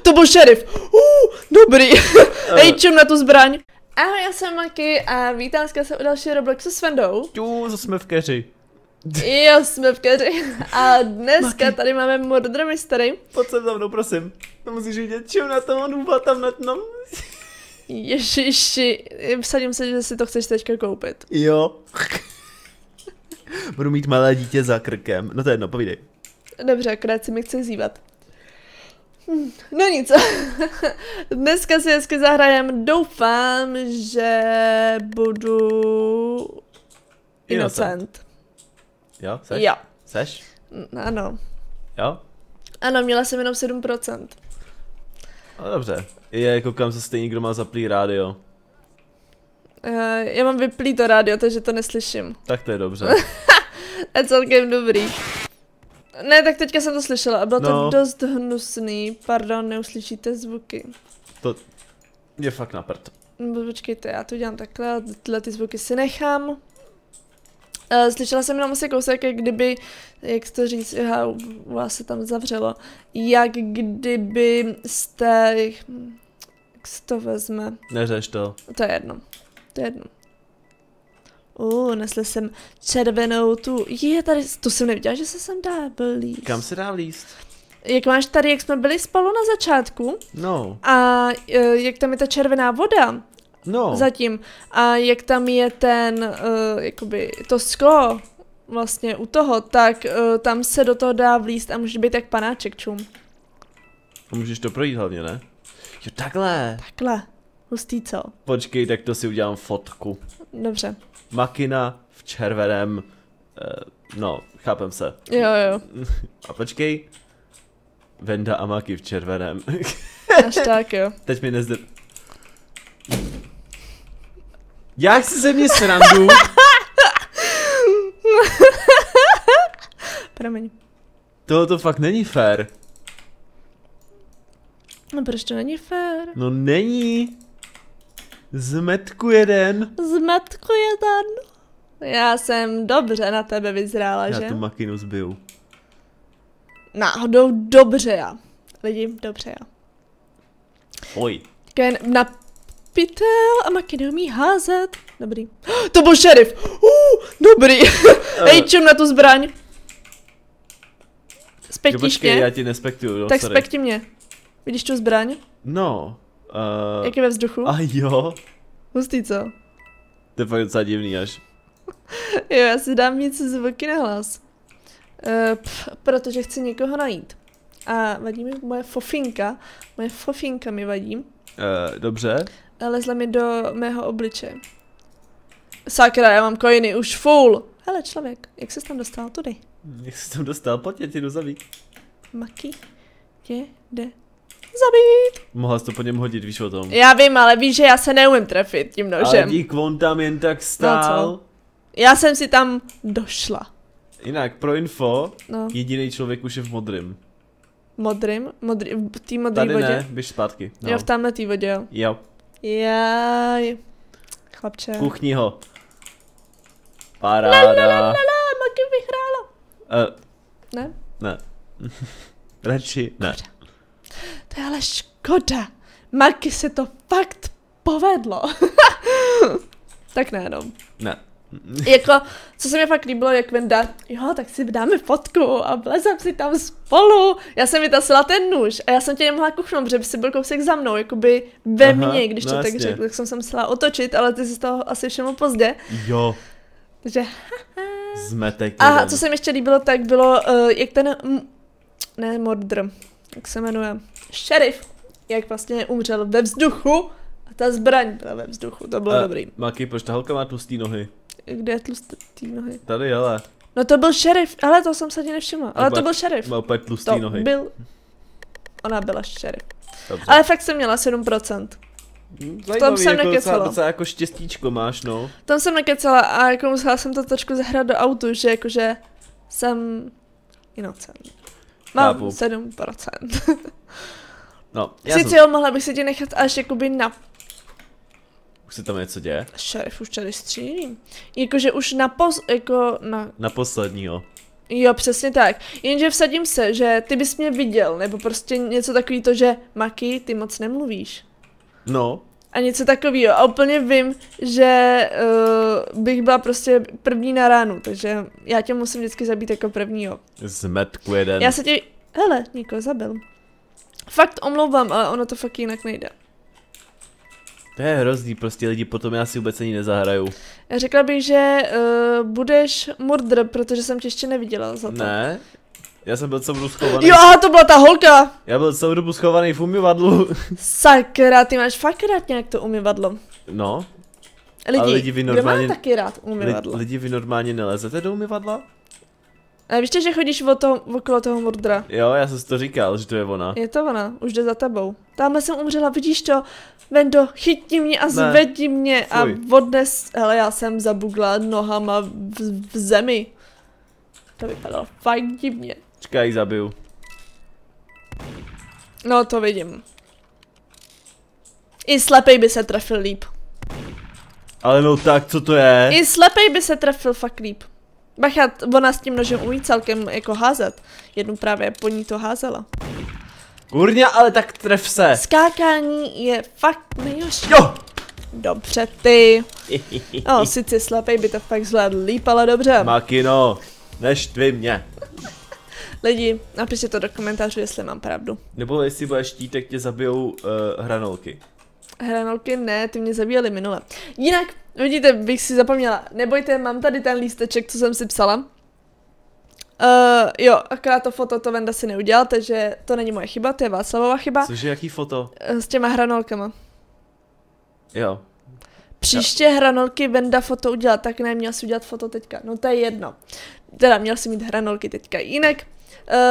to byl šerif. Dobrý. Hej, čum na tu zbraň. Ahoj, já jsem Maki a vítám se u dalšího Robloxu s Vendou. Jo, jsme v keři. Jo, jsme v keři. A dneska Maki, tady máme Murder Mystery. Pojď se za mnou, prosím. To musíš vidět, čum na tom, on tam na tom. Ježiši, vsadím se, že si to chceš teďka koupit. Jo. Budu mít malé dítě za krkem. No to je jedno, povídej. Dobře, akorát si mi chce zívat. No nic. Dneska si hezky zahrajem. Doufám, že budu... Innocent. Jo, seš? Jo. Seš? Ano. Jo? Ano, měla jsem jenom 7%. No dobře. Je, koukám se stejně, kdo má zaplý rádio. Já mám vyplý to rádio, takže to neslyším. Tak to je dobře. Je celkem dobrý. Ne, tak teďka jsem to slyšela a bylo to dost hnusný. Pardon, neuslyšíte zvuky. To je fakt na prd. Počkejte, já to dělám takhle a tyhle ty zvuky si nechám. Slyšela jsem jenom asi kousek, jak kdyby, jak to říct, u vás se tam zavřelo. Jak kdyby jste, jak se to vezme. Neřeš to. To je jedno, to je jedno. Nesl jsem červenou tu. Je tady, to jsem neviděla, že se sem dá líst. Kam se dá líst? Jak máš tady, jak jsme byli spolu na začátku. No. A jak tam je ta červená voda. No. Zatím. A jak tam je ten, jakoby, to sklo vlastně u toho, tak tam se do toho dá vlíst a může být jak panáček, čum. A můžeš to projít hlavně, ne? Jo, takhle. Takhle. Hustý, co? Počkej, tak to si udělám fotku. Dobře. Makina v červeném, no, chápem se. Jo, jo. A počkej. Venda a Maki v červeném. Až tak, jo. Teď mi nezde... Já si ze mě srandu. Promiň. Tohle to fakt není fér. No proč to není fér? No není. Zmetku jeden. Zmetku jeden. Já jsem dobře na tebe vyzrála, že? Já tu Makinu zbiju. Náhodou dobře já. Lidi, dobře já. Oj. Na pitel a Maki neumí házet. Dobrý. To byl šerif. Dobrý. Hej, čum na tu zbraň. Spektíš mě? Já ti nespektuju. Tak spekti mě. Vidíš tu zbraň? No. Jak je ve vzduchu? A jo. Hustý, co? To je fakt docela divný až. Jo, já si dám nic zvuky na hlas. Protože chci někoho najít. A vadí mi moje fofinka. Moje fofinka mi vadí. Dobře. Lezla mi do mého obličeje. Sakra, já mám kojiny, už full. Hele, člověk, jak ses tam dostal tudy? Jak ses tam dostal? Pojď, já ti jdu zabít. Maki jde zabít. Mohla jsi to po něm hodit, víš o tom. Já vím, ale víš, že já se neumím trefit tím nožem. Ale dík, on tam jen tak stál. No, já jsem si tam došla. Jinak, pro info, jediný člověk už je v modrým. Modrým? V té modré vodě? Tady ne, běž zpátky. No. Jo, v tamhle té vodě, jo. Jo. Jaj. Chlapče. Kuchni ho. Paráda. Lalalala, Maki vyhrála. Ne? Ne. Radši ne. Dobře. To je ale škoda. Maki se to fakt povedlo. Tak ne, no. Ne. Jako, co se mi fakt líbilo, jak Venda, jo, tak si dáme fotku a vlezem si tam spolu. Já jsem vytasila ten nůž a já jsem tě nemohla kuchnout, protože jsi byl kousek za mnou, jakoby ve mně, když to tak řekl, tak jsem se musela otočit, ale ty jsi z toho asi všemu pozdě. Jo. Takže, zmetek. A co se mi ještě líbilo, tak bylo, jak ten, ne, mordr, jak se jmenuje, šerif, jak vlastně umřel ve vzduchu a ta zbraň byla ve vzduchu, to bylo dobrý. Maki, proč ta holka má tlustý nohy? Kde je tlustý nohy? Tady, hele. No to byl šerif, ale to jsem se ani nevšimla, ale to byl šerif. Má opět tlustý nohy. Byl... Ona byla šerif. Dobře. Ale fakt jsem měla 7%. Zajímavý, v tom jsem jako nekecala. Docela jako štěstíčko máš, no. V tom jsem nekecala a jako musela jsem to trošku zahrát do autu, že jakože jsem innocent. Mám 7%. No, sice jo, mohla bych si tě nechat až jakoby na... Už se tam něco děje? Šerif už tady střílí. Jakože už na posledního. Jo, přesně tak. Jenže vsadím se, že ty bys mě viděl, nebo prostě něco takový to, že Maki, ty moc nemluvíš. No. A něco takového. A úplně vím, že bych byla prostě první na ránu, takže já tě musím vždycky zabít jako prvního. Zmetku jeden. Já se tě... Hele, Niko, zabil. Fakt omlouvám, ale ono to fakt jinak nejde. To je hrozný, prostě lidi potom já si vůbec ani nezahraju. Já řekla bych, že budeš murdr, protože jsem tě ještě neviděla za to. Ne, já jsem byl celou dobu schovaný. Jo, to byla ta holka! Já byl celou dobu schovaný v umyvadlu. Sakra, ty máš fakt rád nějak to umyvadlo. No. Lidi, vy normálně... Kdo má taky rád umyvadlo? Lidi, vy normálně nelezete do umyvadla? A víš, že chodíš okolo toho murdra? Jo, já jsem si to říkal, že to je ona. Je to ona, už jde za tebou. Tamhle jsem umřela, vidíš to? Vendo, chytni mě a zvedni mě a odnes... Hele, já jsem zabugla nohama v zemi. To vypadalo fajn divně. Čekaj, zabiju. No, to vidím. I slepej by se trefil líp. Ale no tak, co to je? I slepej by se trefil fakt líp. Bacha, ona s tím nožem umí celkem jako házet. Jednu právě po ní to házela. Kurňa, ale tak tref se. Skákání je fakt nejhorší. Jo! Dobře ty. No, sice slepej by to fakt zvládl líp, ale dobře. Makino, neštvi mě. Lidi, napište to do komentářů, jestli mám pravdu. Nebo jestli budeš štít, tak tě zabijou hranolky. Hranolky ne, ty mě zabíjeli minule. Jinak, vidíte, bych si zapomněla. Nebojte, mám tady ten lísteček, co jsem si psala. Jo, akorát to foto to Venda si neudělal, takže to není moje chyba, to je Václavova chyba. Cože, jaký foto? S těma hranolkama. Jo. Příště jo. Hranolky Venda foto udělá, tak ne, měl si udělat foto teďka. No to je jedno. Teda měl si mít hranolky teďka. Jinak,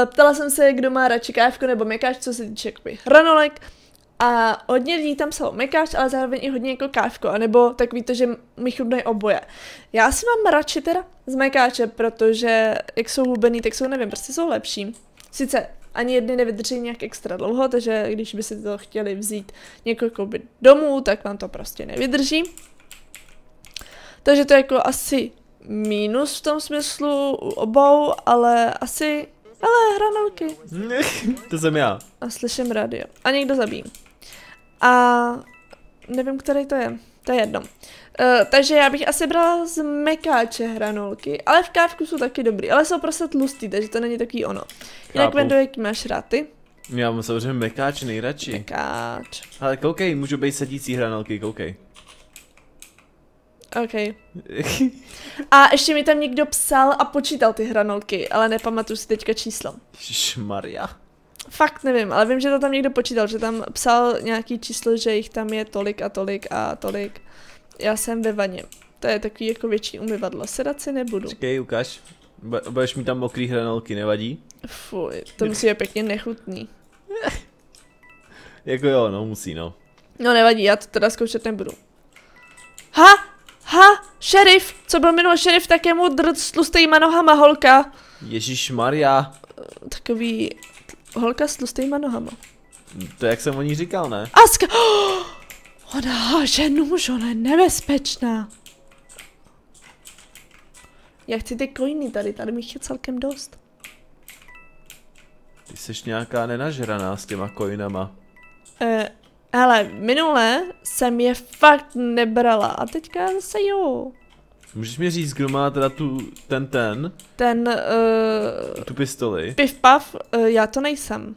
ptala jsem se, kdo má radši kávku nebo mekáč, co se týče hranolek. A hodně lidí tam psalo mekáč, ale zároveň i hodně jako kávko, anebo takový to, že mi chutnají oboje. Já si mám radši teda z mekáče, protože jak jsou hubený, tak jsou, nevím, prostě jsou lepší. Sice ani jedny nevydrží nějak extra dlouho, takže když by si to chtěli vzít několik domů, tak vám to prostě nevydrží. Takže to je jako asi mínus v tom smyslu obou, ale asi... Hele, hranolky. To jsem já. A slyším rádio. A někdo zabíjí. A nevím, který to je. To je jedno. Takže já bych asi brala z mekáče hranolky, ale v kávku jsou taky dobrý. Ale jsou prostě tlustý, takže to není takový ono. Jinak, Vendo, jaký máš rád ty? Já mám samozřejmě mekáč nejradši. Mekáč. Ale koukej, můžu být sedící hranolky, koukej. OK. A ještě mi tam někdo psal a počítal ty hranolky, ale nepamatuju si teďka číslo. Ježišmarja. Fakt nevím, ale vím, že to tam někdo počítal, že tam psal nějaký číslo, že jich tam je tolik a tolik a tolik. Já jsem ve vaně. To je takový jako větší umyvadlo. Sedat si nebudu. Počkej, ukáž. Budeš mi tam mokrý hranolky, nevadí? Fuj, to musí být pěkně nechutný. Jako jo, no musí, no. No nevadí, já to teda zkoušet nebudu. Ha! Ha, šerif, co byl minulý šerif, tak je mu drc s tlustejma nohama holka. Ježišmarja. Takový holka s tlustejma nohama. To jak jsem o ní říkal, ne? Aska, oh, ona háže nůž, ona je nebezpečná. Já chci ty coiny tady mi je celkem dost. Ty jsi nějaká nenažraná s těma coinama. Hele, minule jsem je fakt nebrala a teďka zase jo. Můžeš mi říct, kdo má teda tu pistoli? Pivpav, já to nejsem.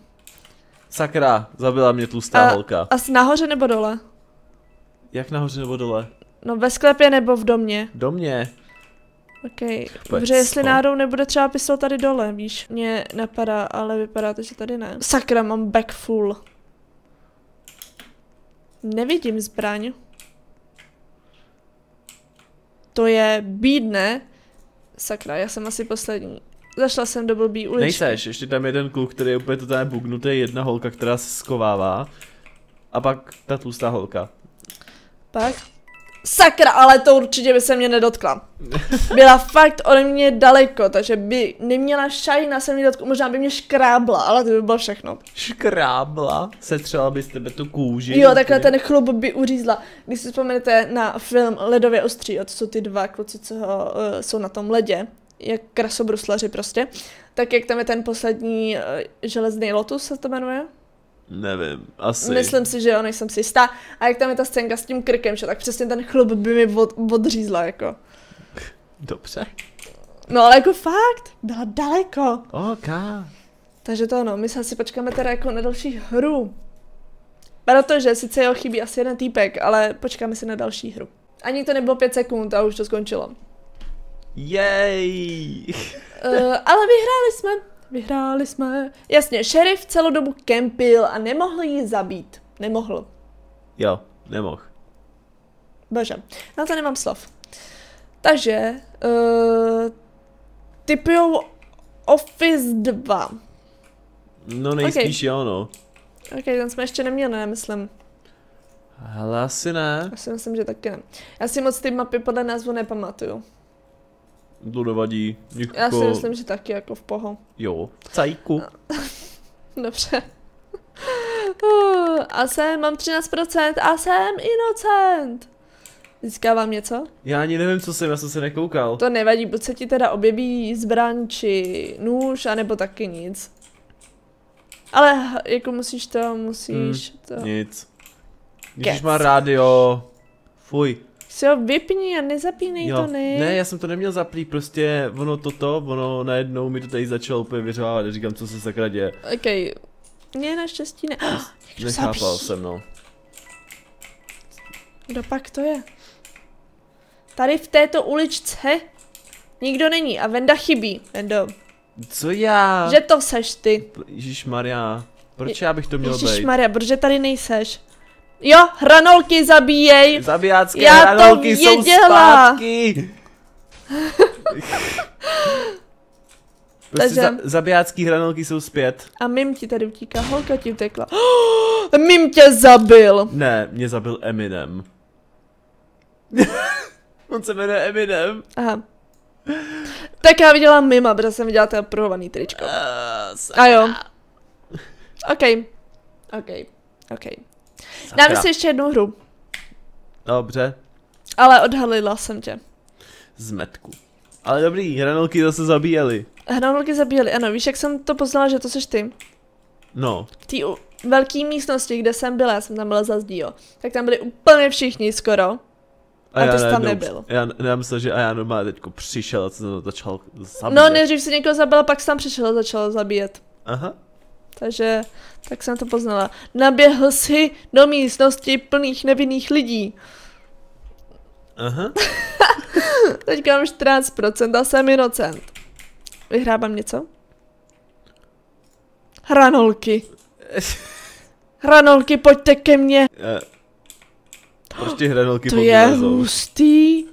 Sakra, zabila mě tlustá holka. A nahoře nebo dole? Jak nahoře nebo dole? No ve sklepě nebo v domě. V domě. Okej, protože jestli náhodou nebude třeba pistol tady dole, víš. Mě napadá, ale vypadá to, že tady ne. Sakra, mám back full. Nevidím zbraň. To je bídné. Sakra, já jsem asi poslední. Zašla jsem do blbý uličky. Nejseš, ještě tam jeden kluk, který je úplně totálně bugnutý, jedna holka, která se schovává. A pak ta tlustá holka. Pak? Sakra, ale to určitě by se mě nedotkla. Byla fakt ode mě daleko, takže by neměla šajna se mě dotknout. Možná by mě škrábla, ale to by bylo všechno. Škrábla? Setřela by z tebe tu kůži? Jo, takhle ten chlup by uřízla. Když si vzpomenete na film Ledové ostří, od jsou ty dva kluci, co jsou na tom ledě. jak krasobruslaři prostě. Tak jak tam je ten poslední železný lotus, se to jmenuje? Nevím, asi. Myslím si, že jo, nejsem si jistá. A jak tam je ta scénka s tím krkem, že tak přesně ten chlup by mi odřízla, jako. Dobře. No ale jako fakt, byla daleko. Ok. Takže to ano, my se asi počkáme teda jako na další hru. Protože sice jo, chybí asi jeden týpek, ale počkáme si na další hru. Ani to nebylo 5 sekund a už to skončilo. Jej! Ale vyhráli jsme. Vyhráli jsme. Jasně, šerif celou dobu kempil a nemohl ji zabít. Nemohl. Jo, nemohl. Bože, na to nemám slov. Takže, typujou Office 2. No nejspíš jo, no. Ok, ten jsme ještě neměli, nemyslím. Hele, asi ne. Já si myslím, že taky ne. Já si moc ty mapy podle názvu nepamatuju. To nevadí. Někko... Já si myslím, že taky jako v poho. Jo, v cajku. Dobře. A jsem, mám 13% a jsem inocent. Získávám něco? Já ani nevím, co jsem, já jsem se nekoukal. To nevadí, buď se ti teda objeví zbraň či nůž, anebo taky nic. Ale jako musíš to, musíš to. Nic. Když má rádio. Fuj. Si ho vypni a nezapínej jo. To, ne? Ne, já jsem to neměl zaplý, prostě ono ono najednou mi to tady začalo úplně vyřávat a říkám, co se sakra děje. Okej. Mně naštěstí ne. Nechápal jsem, no. Kdo pak to je? Tady v této uličce nikdo není a Venda chybí. Vendo. Co já? Že to seš ty. Ježišmarja, proč já bych to měl být? Ježišmarja, protože tady nejseš. Jo, hranolky zabíjej. Zabijácké hranolky jsou zpátky. Prostě zabijácké hranolky jsou zpět. A Mim ti tady utíká, holka ti utekla. Mim tě zabil. Ne, mě zabil Eminem. On se jmenuje Eminem. Aha. Tak já viděla Mima, protože jsem viděla ten pruhovaný tričko. A jo. Ok. Dáme si ještě jednu hru. Dobře. Ale odhalila jsem tě. Zmetku. Ale dobrý, hranolky zase zabíjeli. Hranolky zabíjeli, ano, víš, jak jsem to poznala, že to seš ty? No. V té velké místnosti, kde jsem byla, já jsem tam byla za zdí, jo. Tak tam byli úplně všichni skoro. A já ty jsi tam nebyl. Já myslel, že a já normálně teďko přišel a co začal zabíjet. No, než si někoho zabila, pak jsem přišel a začal zabíjet. Aha. Takže, tak jsem to poznala. Naběhl si do místnosti plných nevinných lidí. Aha. Teďka mám 14% a jsem inocent. Vyhrávám něco? Hranolky. Hranolky, pojďte ke mně. Proč ty hranolky podlázou? To je hustý.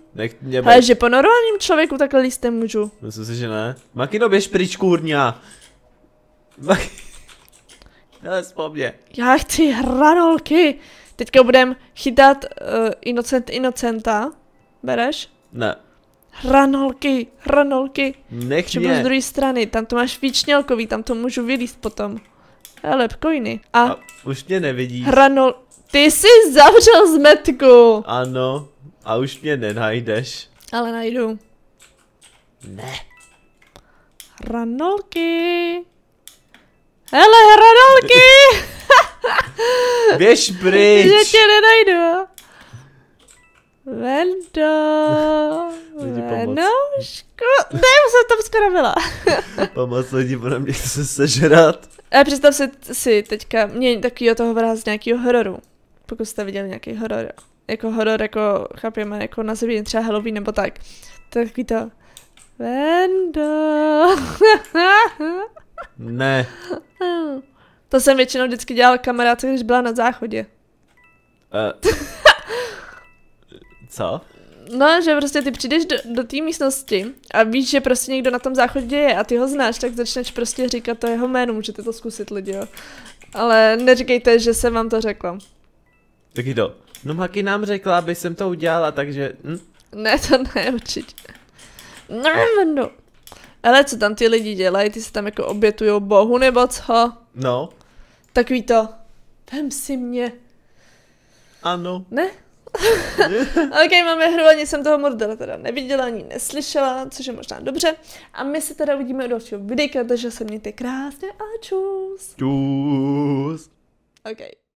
Ale že po normálním člověku takhle líst nemůžu. Myslím si, že ne. Makino, běž pryč, kůrňa. Hele, vzpomně. Já chci hranolky. Teďka budem chytat inocenta. Bereš? Ne. Hranolky, hranolky. Nech mě. Z druhé strany, tam to máš výčnělkový, tam to můžu vylíst potom. Hele, kojiny. A už mě nevidíš. Hranol... Ty jsi zavřel zmetku. Ano, a už mě nenajdeš. Ale najdu. Ne. Hranolky. Hele, hranolky! Běž pryč! Že tě nenajdu. Vendo. Venoušku. Ne, jsem tam skoro byla. Pomoc lidi, podle mě chce sežrat. Ale představ si teďka, mě takovýho toho vrát z nějakého hororu. Pokud jste viděli nějaký horor. Jako horor, jako chápeme, jako na zemi třeba Halloween nebo tak. To je takový to. Vendo. Ne. To jsem většinou vždycky dělala kamarádce, když byla na záchodě. Co? No, že prostě ty přijdeš do té místnosti a víš, že prostě někdo na tom záchodě je a ty ho znáš, tak začneš prostě říkat to jeho jméno, můžete to zkusit lidi, jo. Ale neříkejte, že jsem vám to řekla. Taky to. No Maki nám řekla, aby jsem to udělala, takže... Hm? Ne, to ne, určitě. No. Ale co tam ty lidi dělají, ty se tam jako obětujou bohu nebo co? No. Takový to, vem si mě. Ano. Ne? Ok, máme hru, ani jsem toho Mordela teda neviděla, ani neslyšela, což je možná dobře. A my se teda uvidíme u dalšího videa, takže se mějte krásně a čus. Čus. Ok.